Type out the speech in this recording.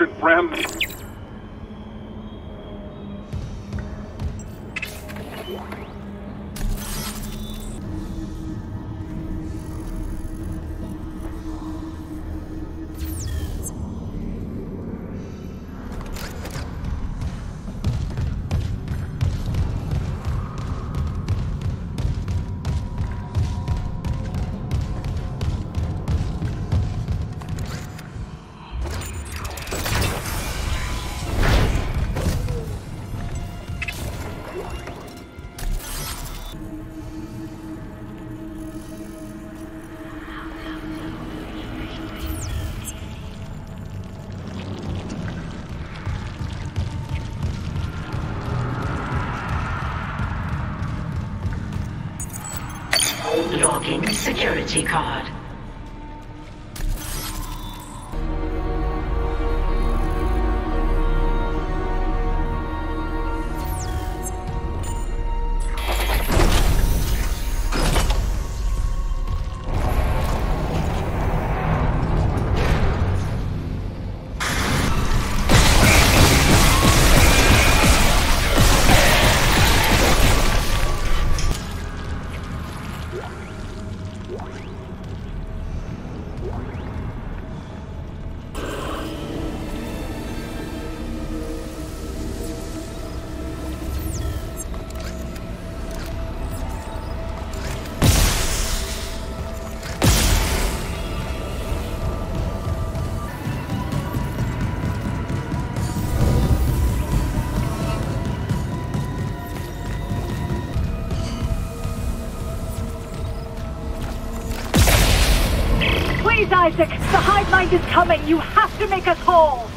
Sergeant Brem. Logging security card. Isaac, the Hive Mind is coming. You have to make us whole.